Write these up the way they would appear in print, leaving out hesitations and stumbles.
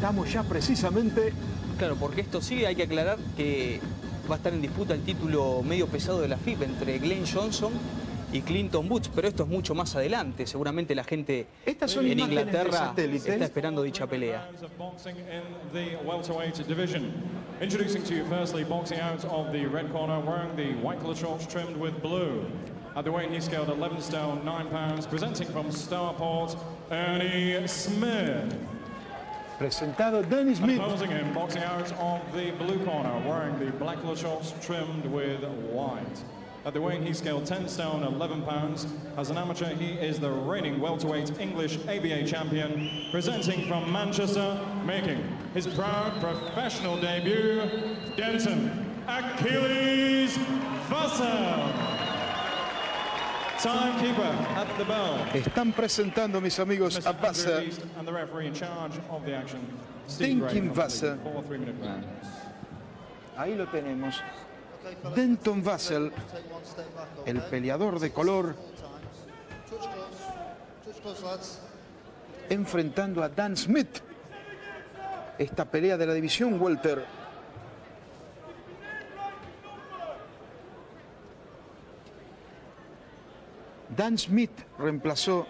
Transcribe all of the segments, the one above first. Estamos ya precisamente... Claro, porque esto sí, hay que aclarar que va a estar en disputa el título medio pesado de la FIB entre Glenn Johnson y Clinton Woods, pero esto es mucho más adelante. Seguramente la gente en Inglaterra está esperando dicha pelea. Introducing to you firstly, boxing out of the red corner, wearing the white collar shorts trimmed with blue. At the weight he scaled 11 stone 9 pounds, presenting from Starport, Ernie Smith. Presentado Dennis Smith. Opposing him, boxing out of the blue corner, wearing the black collar shorts trimmed with white. At the weight he scaled 10 stone 11 pounds. As an amateur, he is the reigning welterweight English ABA champion, presenting from Manchester, making his proud professional debut, Denton Achilles Vassell. Timekeeper at the bell. Están presentando, mis amigos, a Vassell. And the referee in charge of the action, Steve Gray. Vassell. Ahí lo tenemos. Denton Vassell, el peleador de color, enfrentando a Dan Smith. Esta pelea de la división welter. Dan Smith reemplazó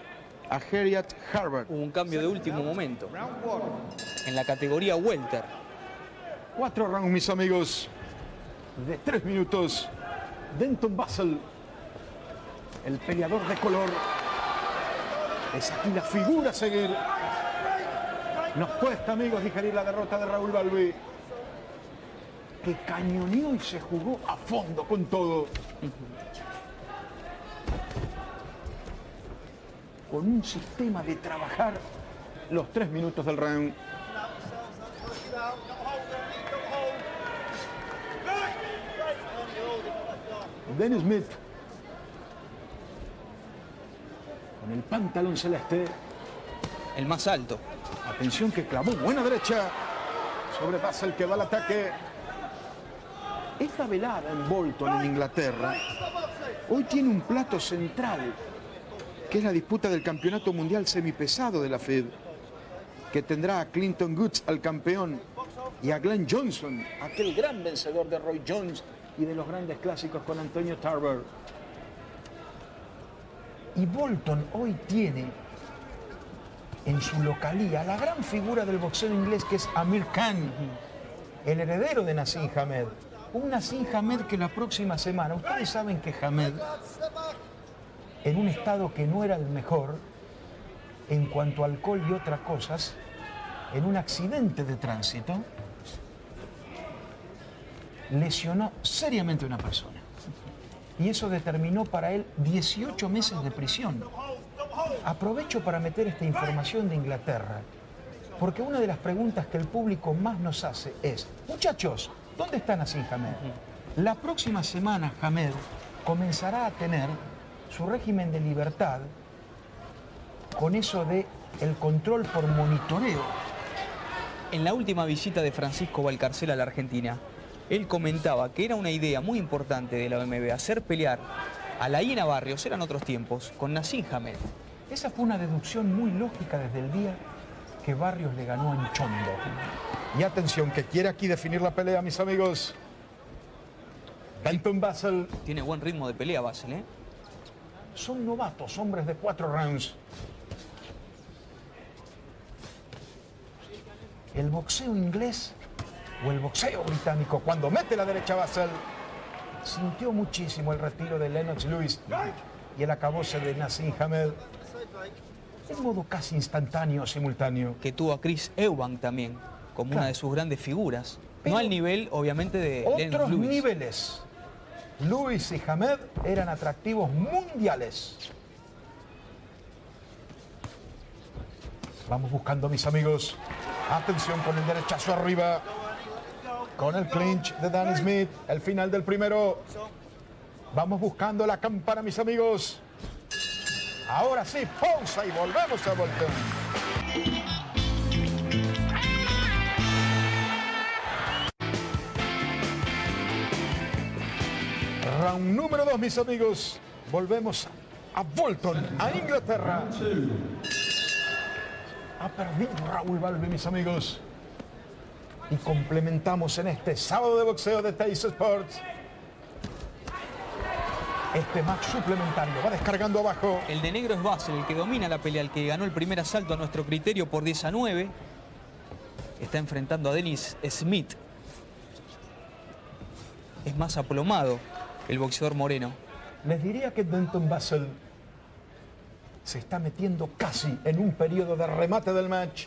a Harriet Harvard. Hubo un cambio de último momento en la categoría welter. 4 rounds, mis amigos, de 3 minutos. Denton Vassell, el peleador de color, es aquí la figura a seguir. Nos cuesta, amigos, digerir la derrota de Raúl Balbi, que cañoneó y se jugó a fondo con todo. Con un sistema de trabajar los 3 minutos del round. Dennis Smith, con el pantalón celeste, el más alto. Atención que clavó buena derecha. Sobrepasa el que va al ataque. Esta velada en Bolton, en Inglaterra, hoy tiene un plato central, que es la disputa del Campeonato Mundial Semipesado de la FED, que tendrá a Clinton Woods, al campeón, y a Glenn Johnson, aquel gran vencedor de Roy Jones y de los grandes clásicos con Antonio Tarver. Y Bolton hoy tiene en su localía la gran figura del boxeo inglés, que es Amir Khan, el heredero de Naseem Hamed. Un Naseem Hamed que la próxima semana, ustedes saben que Hamed, en un estado que no era el mejor en cuanto a alcohol y otras cosas, en un accidente de tránsito, lesionó seriamente a una persona. Y eso determinó para él 18 meses de prisión. Aprovecho para meter esta información de Inglaterra, porque una de las preguntas que el público más nos hace es: muchachos, ¿dónde están así Hamed? La próxima semana Hamed comenzará a tener su régimen de libertad, con eso de el control por monitoreo. En la última visita de Francisco Valcarcel a la Argentina, él comentaba que era una idea muy importante de la OMB hacer pelear a la INA Barrios, eran otros tiempos, con Naseem Hamed. Esa fue una deducción muy lógica desde el día que Barrios le ganó a Anchondo. Y atención, que quiere aquí definir la pelea, mis amigos. Denton Vassell. Tiene buen ritmo de pelea Vassell, ¿eh? Son novatos, hombres de 4 rounds. El boxeo inglés o el boxeo británico, cuando mete la derecha Vassell, sintió muchísimo el retiro de Lennox Lewis y el acabose de Naseem Hamed, en modo casi instantáneo, simultáneo. Que tuvo a Chris Eubank también, como una de sus grandes figuras. Pero no al nivel, obviamente, de Lennox Lewis. Otros niveles. Lewis y Hamed eran atractivos mundiales. Vamos buscando, mis amigos. Atención con el derechazo arriba. Con el clinch de Danny Smith, el final del primero. Vamos buscando la campana, mis amigos. Ahora sí, pausa y volvemos a Bolton. Round número 2, mis amigos. Volvemos a Bolton, a Inglaterra. Ha perdido Raúl Balbi, mis amigos. y complementamos en este sábado de boxeo de Tays Sports. Este match suplementario va descargando abajo. El de negro es Vassell, el que domina la pelea, el que ganó el primer asalto a nuestro criterio por 10 a 9. Está enfrentando a Dennis Smith. Es más aplomado el boxeador moreno. Les diría que Denton Vassell se está metiendo casi en un periodo de remate del match.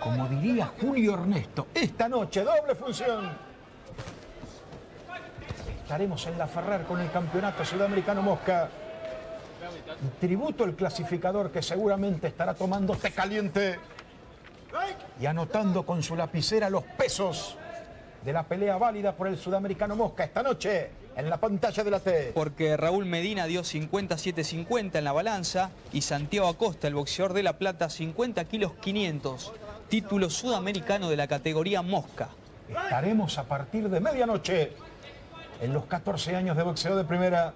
Como diría Julio Ernesto, esta noche doble función. Estaremos en La Ferrer con el campeonato sudamericano mosca. Tributo al clasificador que seguramente estará tomando té caliente y anotando con su lapicera los pesos de la pelea válida por el sudamericano mosca esta noche en la pantalla de la T. Porque Raúl Medina dio 57-50 en la balanza y Santiago Acosta, el boxeador de La Plata, 50 kilos 500, título sudamericano de la categoría mosca. Estaremos a partir de medianoche en los 14 años de boxeo de primera.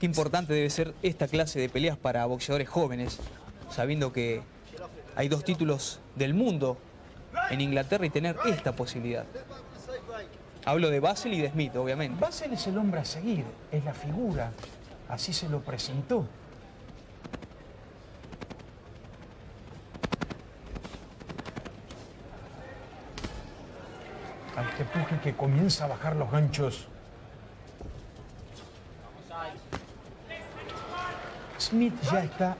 Qué importante debe ser esta clase de peleas para boxeadores jóvenes, sabiendo que hay dos títulos del mundo en Inglaterra y tener esta posibilidad. Hablo de Vassell y de Smith, obviamente. Vassell es el hombre a seguir, es la figura, así se lo presentó. Al que puje que comienza a bajar los ganchos. Smith ya está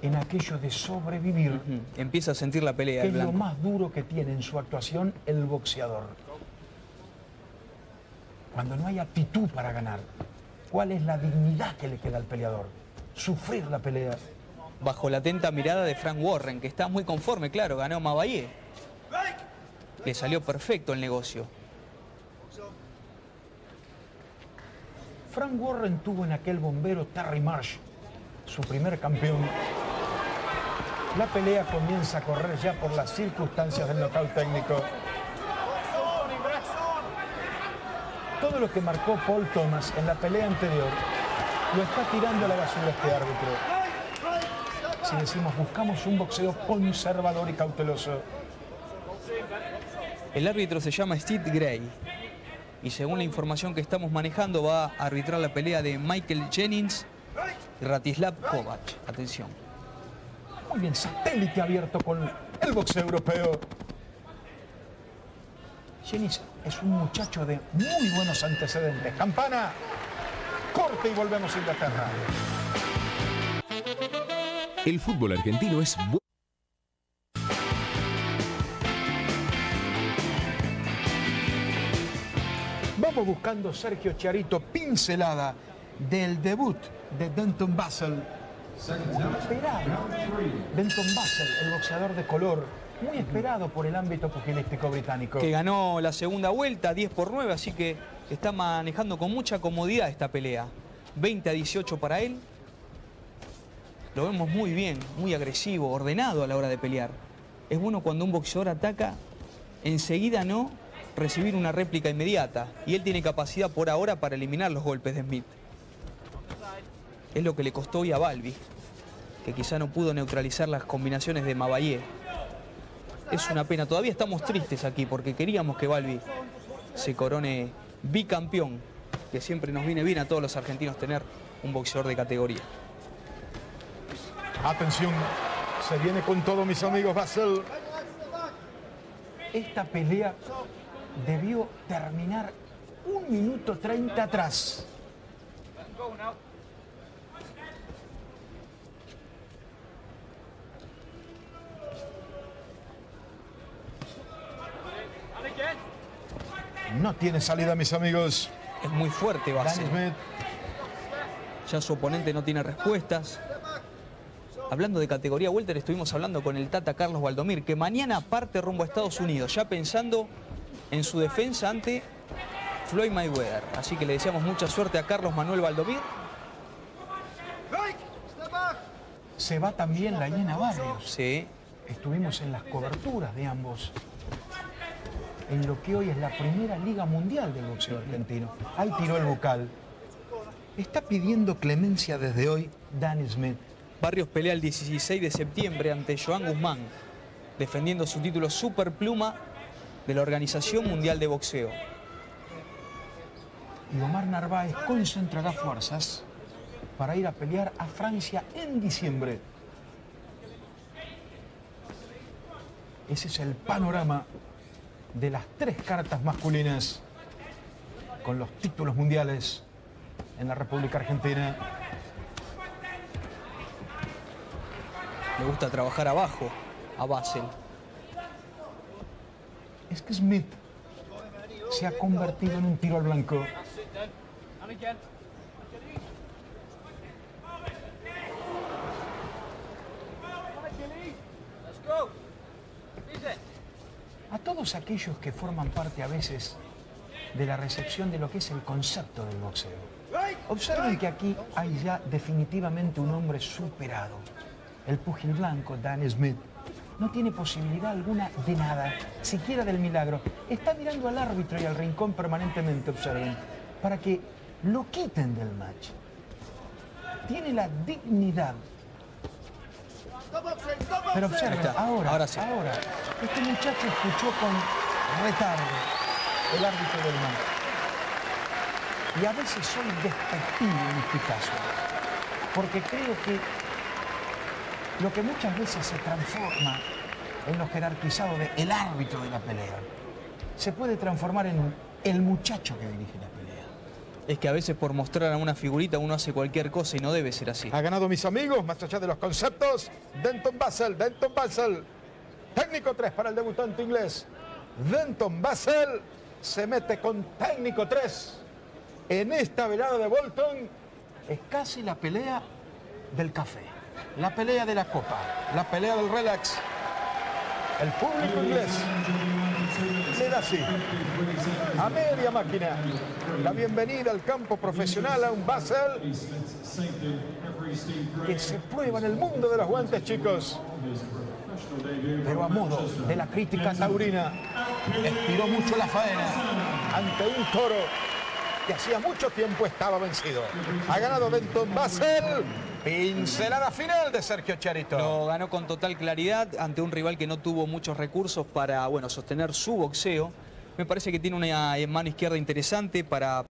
en aquello de sobrevivir. Empieza a sentir la pelea. Es lo más duro que tiene en su actuación el boxeador. Cuando no hay actitud para ganar, ¿cuál es la dignidad que le queda al peleador? Sufrir la pelea. Bajo la atenta mirada de Frank Warren, que está muy conforme, claro, ganó Mabaye. Le salió perfecto el negocio. Frank Warren tuvo en aquel bombero Terry Marsh, su primer campeón. La pelea comienza a correr ya por las circunstancias del nocaut técnico. Todo lo que marcó Paul Thomas en la pelea anterior lo está tirando a la basura este árbitro. Si decimos buscamos un boxeo conservador y cauteloso. El árbitro se llama Steve Gray y según la información que estamos manejando va a arbitrar la pelea de Michael Jennings y Ratislav Kovac. Atención. Muy bien, satélite abierto con el boxeo europeo. Jennings es un muchacho de muy buenos antecedentes. Campana, corte y volvemos a Inglaterra. El fútbol argentino es bueno. Vamos buscando Sergio Chiarito, pincelada del debut de Denton Vassell. Esperado. Denton Vassell, el boxeador de color, muy esperado por el ámbito pugilístico británico. Que ganó la segunda vuelta, 10 por 9, así que está manejando con mucha comodidad esta pelea. 20 a 18 para él. Lo vemos muy bien, muy agresivo, ordenado a la hora de pelear. Es bueno cuando un boxeador ataca, enseguida no recibir una réplica inmediata, y él tiene capacidad por ahora para eliminar los golpes de Smith. Es lo que le costó hoy a Balbi, que quizá no pudo neutralizar las combinaciones de Mabaye. Es una pena, todavía estamos tristes aquí porque queríamos que Balbi se corone bicampeón, que siempre nos viene bien a todos los argentinos tener un boxeador de categoría. Atención, se viene con todo, mis amigos, Vassell. Esta pelea debió terminar 1 minuto 30 atrás. No tiene salida, mis amigos. Es muy fuerte Vassell. Ya su oponente no tiene respuestas. Hablando de categoría welter, estuvimos hablando con el Tata Carlos Valdomir, que mañana parte rumbo a Estados Unidos, ya pensando en su defensa ante Floyd Mayweather. Así que le deseamos mucha suerte a Carlos Manuel Valdomir. Se va también la INA Barrios. Sí. Estuvimos en las coberturas de ambos, en lo que hoy es la primera liga mundial del boxeo argentino. Ahí tiró el bucal. está pidiendo clemencia desde hoy Dan Smith. Barrios pelea el 16 de septiembre ante Joan Guzmán, defendiendo su título superpluma de la Organización Mundial de Boxeo. Y Omar Narváez concentrará fuerzas para ir a pelear a Francia en diciembre. Ese es el panorama de las tres cartas masculinas con los títulos mundiales en la República Argentina. Le gusta trabajar abajo a Vassell. Es que Smith se ha convertido en un tiro al blanco. A todos aquellos que forman parte a veces de la recepción de lo que es el concepto del boxeo, observen que aquí hay ya definitivamente un hombre superado. El pugil blanco, Dan Smith, no tiene posibilidad alguna de nada, siquiera del milagro. Está mirando al árbitro y al rincón permanentemente, observen, para que lo quiten del match. Tiene la dignidad. Pero observen, ahora sí. Ahora, este muchacho escuchó con retardo el árbitro del match. Y a veces soy despectivo en este caso, porque creo que lo que muchas veces se transforma en lo jerarquizado de el árbitro de la pelea, se puede transformar en el muchacho que dirige la pelea. Es que a veces por mostrar a una figurita uno hace cualquier cosa y no debe ser así. Ha ganado, mis amigos, más allá de los conceptos, Denton Vassell. Denton Vassell, técnico 3 para el debutante inglés. Denton Vassell se mete con técnico 3 en esta velada de Bolton. Es casi la pelea del café, la pelea de la copa, la pelea del relax. El público inglés le da así, a media máquina, la bienvenida al campo profesional a un Vassell que se prueba en el mundo de los guantes, chicos. Pero a modo de la crítica taurina, estiró mucho la faena ante un toro que hacía mucho tiempo estaba vencido. Ha ganado Denton Vassell. Pincelada final de Sergio Chiarito. Lo ganó con total claridad ante un rival que no tuvo muchos recursos para, bueno, sostener su boxeo. Me parece que tiene una mano izquierda interesante para...